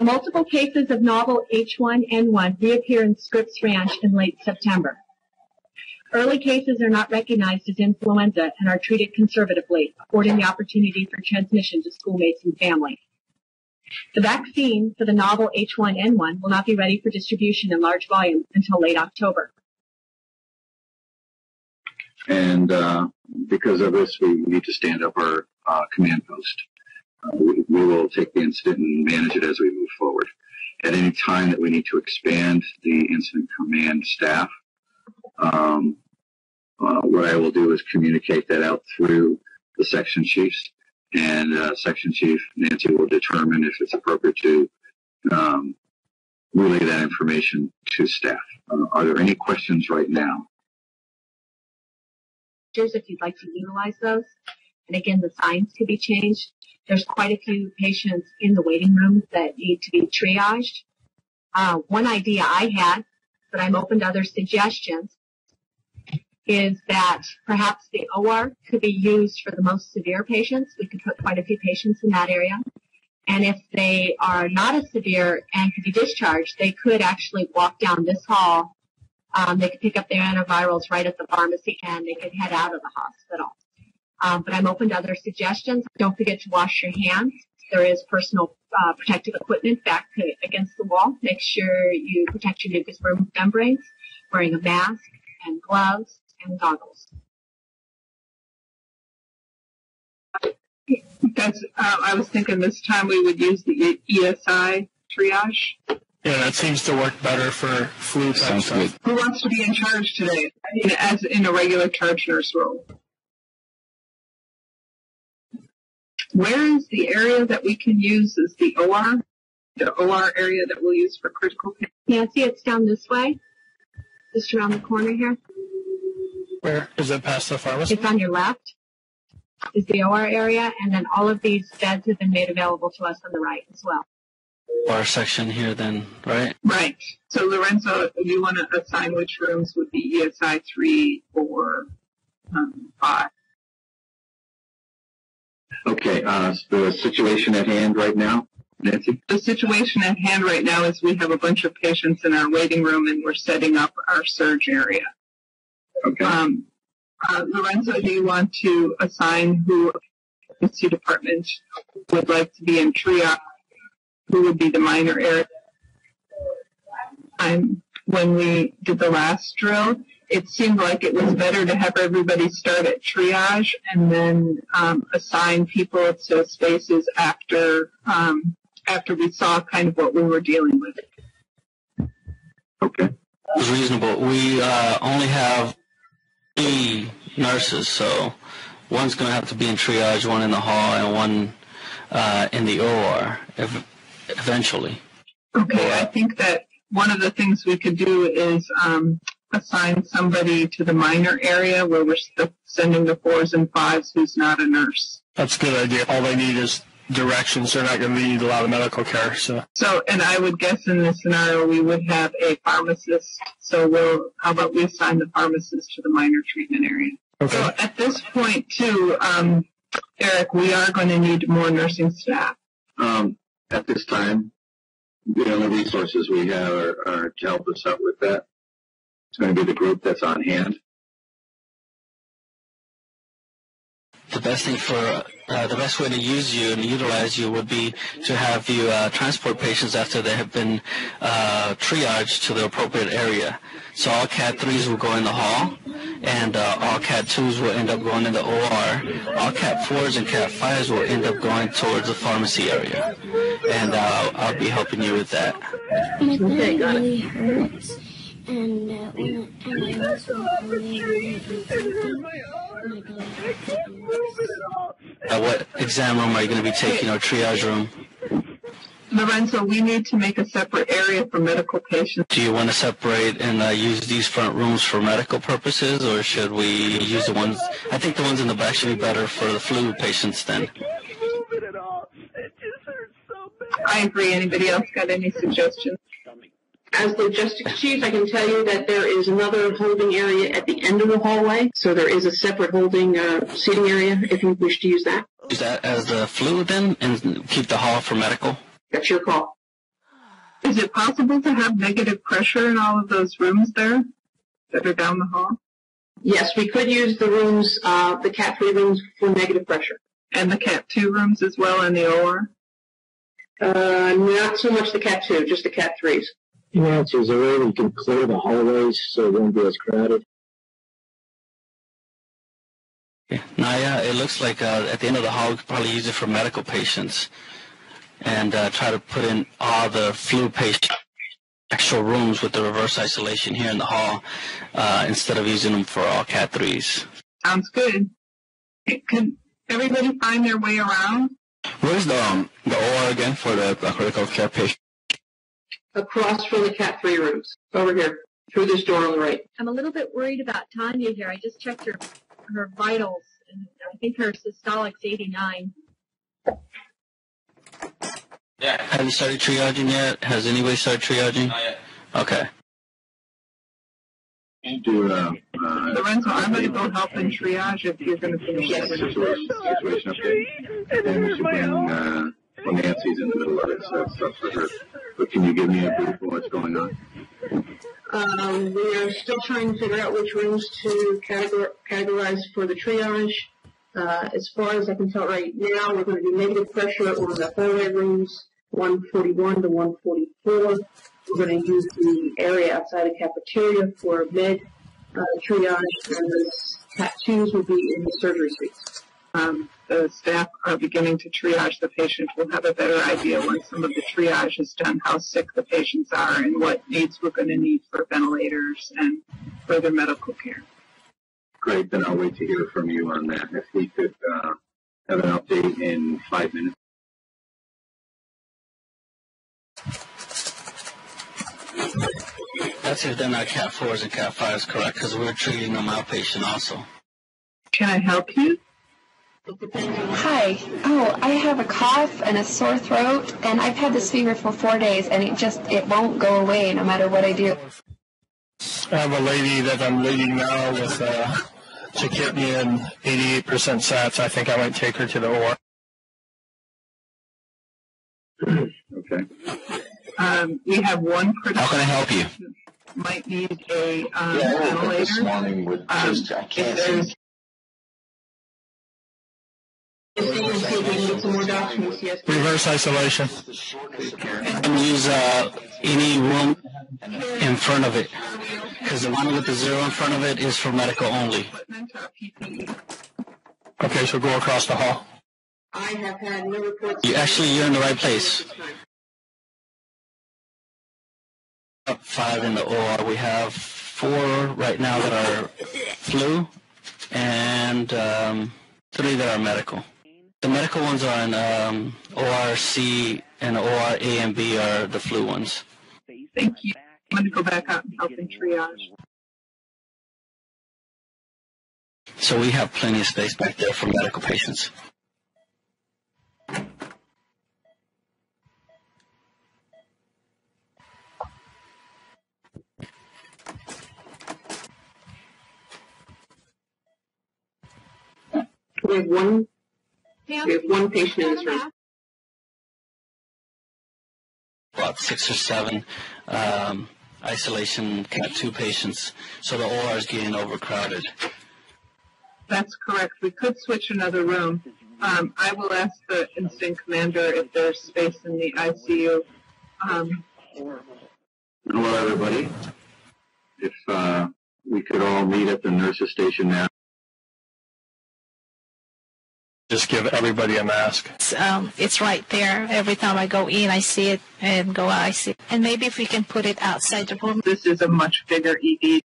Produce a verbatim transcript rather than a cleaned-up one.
Multiple cases of novel H one N one reappear in Scripps Ranch in late September. Early cases are not recognized as influenza and are treated conservatively, affording the opportunity for transmission to schoolmates and family. The vaccine for the novel H one N one will not be ready for distribution in large volumes until late October. And uh, because of this, we need to stand up our uh, command post. Uh, we, we will take the incident and manage it as we move forward. At any time that we need to expand the incident command staff, um, uh, what I will do is communicate that out through the section chiefs, and uh, section chief Nancy will determine if it's appropriate to um, relay that information to staff. Uh, are there any questions right now? If you'd like to utilize those, and again, the signs could be changed. There's quite a few patients in the waiting room that need to be triaged. Uh, one idea I had, but I'm open to other suggestions, is that perhaps the O R could be used for the most severe patients. We could put quite a few patients in that area. And if they are not as severe and could be discharged, they could actually walk down this hall. Um, they could pick up their antivirals right at the pharmacy, and they could head out of the hospital. Um, but I'm open to other suggestions. Don't forget to wash your hands. There is personal uh, protective equipment back against the wall. Make sure you protect your mucous membranes, wearing a mask and gloves and goggles. That's. Uh, I was thinking this time we would use the E S I triage. Yeah, that seems to work better for flu type stuff. Who wants to be in charge today? I mean, as in a regular charge nurse role. Where is the area that we can use as the O R? The O R area that we'll use for critical care? Yeah, see, it's down this way, just around the corner here. Where is it past the pharmacy? It's on your left is the O R area, and then all of these beds have been made available to us on the right as well. Our section here then, right? Right. So, Lorenzo, you want to assign which rooms would be E S I three or um, five? Okay. Uh, the situation at hand right now, Nancy? The situation at hand right now is we have a bunch of patients in our waiting room and we're setting up our surge area. Okay. Um, uh, Lorenzo, do you want to assign who the C department would like to be in triage? Who would be the minor area? I'm, when we did the last drill, it seemed like it was better to have everybody start at triage and then um, assign people to spaces after um, after we saw kind of what we were dealing with. Okay, it was reasonable. We uh, only have three nurses, so one's going to have to be in triage, one in the hall, and one uh, in the O R. If, Eventually. Okay, I think that one of the things we could do is um, assign somebody to the minor area where we're sending the fours and fives who's not a nurse. That's a good idea. All they need is directions. They're not going to need a lot of medical care. So, so and I would guess in this scenario we would have a pharmacist. So we'll, how about we assign the pharmacist to the minor treatment area? Okay. So at this point, too, um, Eric, we are going to need more nursing staff. Um. At this time, you know, the resources we have are, are to help us out with that. It's going to be the group that's on hand. The best thing for uh, the best way to use you and utilize you would be to have you uh, transport patients after they have been uh, triaged to the appropriate area. So all Cat threes will go in the hall, and uh, all Cat twos will end up going in the O R. All Cat fours and Cat fives will end up going towards the pharmacy area, and uh, I'll be helping you with that. My thumb really hurts, and uh, when I, and I was really really uh, what exam room are you going to be taking, or triage room? Lorenzo, we need to make a separate area for medical patients. Do you want to separate and uh, use these front rooms for medical purposes, or should we use the ones? I think the ones in the back should be better for the flu patients then. I can't move it at all. It just hurts so bad. I agree. Anybody else got any suggestions? As the logistics chief, I can tell you that there is another holding area at the end of the hallway, so there is a separate holding uh, seating area if you wish to use that. Use that as the flu then, and keep the hall for medical? That's your call. Is it possible to have negative pressure in all of those rooms there that are down the hall? Yes, we could use the rooms, uh, the Cat three rooms for negative pressure. And the Cat two rooms as well in the O R? Uh, not so much the Cat two, just the Cat threes. The answer is there you can clear the hallways so it won't be as crowded. Yeah. Naya, it looks like uh, at the end of the hall we could probably use it for medical patients and uh, try to put in all the flu patients. Actual rooms with the reverse isolation here in the hall uh, instead of using them for all Cat threes. Sounds good. Can everybody find their way around? Where's the, um, the O R again for the uh, critical care patient? Across from the Cat three rooms. Over here. Through this door on the right. I'm a little bit worried about Tanya here. I just checked her, her vitals, and I think her systolic's eighty-nine. Yeah. Have you started triaging yet? Has anybody started triaging? Not yet. Okay. You do, uh, uh, Lorenzo, I'm going to go help in triage if you're going to finish that situation, situation update. And we should bring, uh, well, Nancy's in the middle of it, so that's tough for her. But can you give me a brief on what's going on? Um, we are still trying to figure out which rooms to categor categorize for the triage. Uh, as far as I can tell right now, we're going to do negative pressure over the hallway rooms, one forty-one to one forty-four. We're going to use the area outside the cafeteria for mid uh, triage, and the Cat twos will be in the surgery suites. Um, the staff are beginning to triage the patient. We'll have a better idea once some of the triage is done, how sick the patients are and what needs we're going to need for ventilators and further medical care. Great, then I'll wait to hear from you on that. If we could uh, have an update in five minutes. That's if they're not Cat fours and Cat fives, correct, because we're treating them outpatient also. Can I help you? Hi. Oh, I have a cough and a sore throat, and I've had this fever for four days, and it just, it won't go away no matter what I do. I have a lady that I'm leading now with uh, tachypnea and eighty-eight percent S A Ts. I think I might take her to the O R. Okay. Um, we have one. How can I help you? Might need a um, yeah, ventilator. This morning with just, um, I can't see. Reverse isolation. And use uh, any room in front of it, because the one with the zero in front of it is for medical only. Okay, so go across the hall. I have had no reports. You actually, you're in the right place. Up five in the O R. We have four right now that are flu, and um, three that are medical. The medical ones are in um, O R C, and O R A and B are the flu ones. Thank you. I'm going to go back out and help in triage. So we have plenty of space back there for medical patients. We have one. Yeah. We have one patient in this room. About six or seven um, isolation Cat two patients, so the O R is getting overcrowded. That's correct. We could switch another room. Um, I will ask the incident commander if there's space in the I C U. Um, Hello, everybody. If uh, we could all meet at the nurses' station now. Just give everybody a mask. It's, um, it's right there. Every time I go in, I see it, and go out, I see it. And maybe if we can put it outside the room. This is a much bigger E D.